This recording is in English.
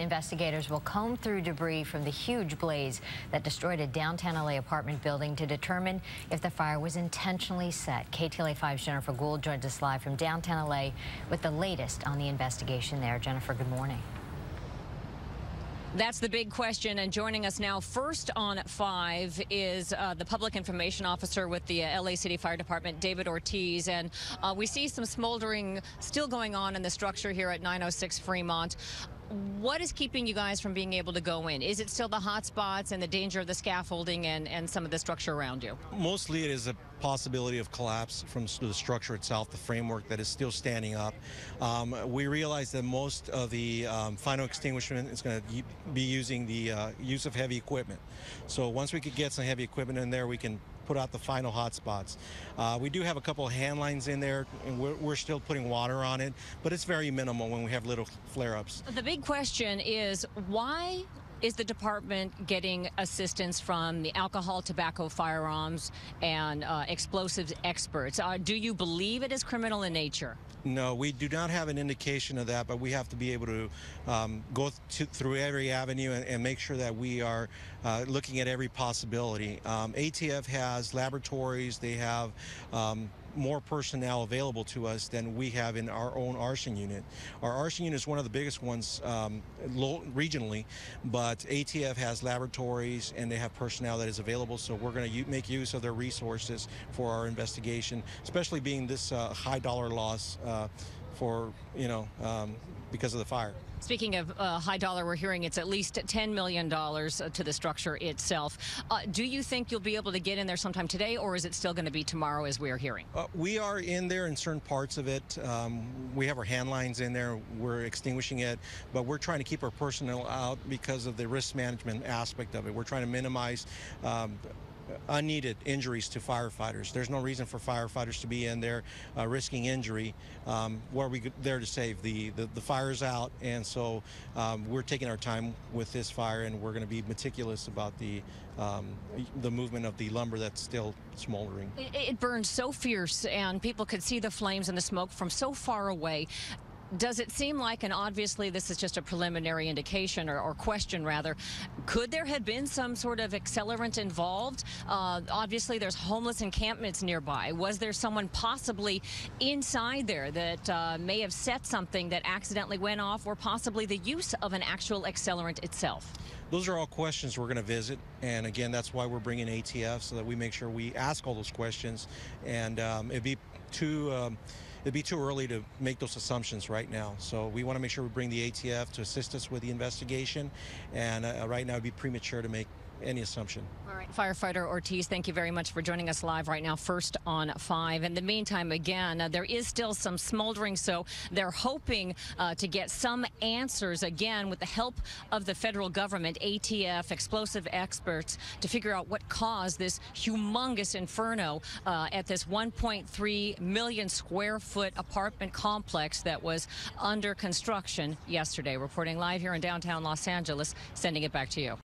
Investigators will comb through debris from the huge blaze that destroyed a downtown LA apartment building to determine if the fire was intentionally set. KTLA 5's Jennifer Gould joins us live from downtown LA with the latest on the investigation there. Jennifer, good morning. That's the big question, and joining us now first on 5 is the public information officer with the LA City Fire Department, David Ortiz, and we see some smoldering still going on in the structure here at 906 Fremont. What is keeping you guys from being able to go in? Is it still the hot spots and the danger of the scaffolding and some of the structure around you? Mostly it is a possibility of collapse from the structure itself, the framework that is still standing up. We realize that most of the final extinguishment is going to be using the use of heavy equipment. So once we could get some heavy equipment in there, we can put out the final hot spots. We do have a couple of hand lines in there, and we're still putting water on it, but it's very minimal when we have little flare-ups. The big question is, why is the department getting assistance from the alcohol, tobacco, firearms, and explosives experts? Do you believe it is criminal in nature? No, we do not have an indication of that, but we have to be able to go through every avenue and make sure that we are looking at every possibility. ATF has laboratories, they have more personnel available to us than we have in our own arson unit. Our arson unit is one of the biggest ones regionally, but ATF has laboratories and they have personnel that is available, so we're going to make use of their resources for our investigation, especially being this high dollar loss for, you know, because of the fire. Speaking of high dollar, we're hearing it's at least $10 million to the structure itself. Do you think you'll be able to get in there sometime today, or is it still going to be tomorrow as we are hearing? We are in there in certain parts of it. We have our hand lines in there. We're extinguishing it, but we're trying to keep our personnel out because of the risk management aspect of it. We're trying to minimize unneeded injuries to firefighters. There's no reason for firefighters to be in there risking injury. Where we there to save the fire's out, and so we're taking our time with this fire, and we're going to be meticulous about the movement of the lumber that's still smoldering. It burned so fierce, and people could see the flames and the smoke from so far away. Does it seem like, and obviously this is just a preliminary indication or question rather, could there have been some sort of accelerant involved? Obviously there's homeless encampments nearby. Was there someone possibly inside there that may have set something that accidentally went off, or possibly the use of an actual accelerant itself? Those are all questions we're going to visit, and again, that's why we're bringing ATF, so that we make sure we ask all those questions, and it'd be too early to make those assumptions right now. So we want to make sure we bring the ATF to assist us with the investigation, and right now it'd be premature to make any assumption. All right, Firefighter Ortiz, thank you very much for joining us live right now first on 5. In the meantime, again, there is still some smoldering, so they're hoping to get some answers, again, with the help of the federal government, ATF, explosive experts, to figure out what caused this humongous inferno at this 1.3 million square foot apartment complex that was under construction yesterday. Reporting live here in downtown Los Angeles, sending it back to you.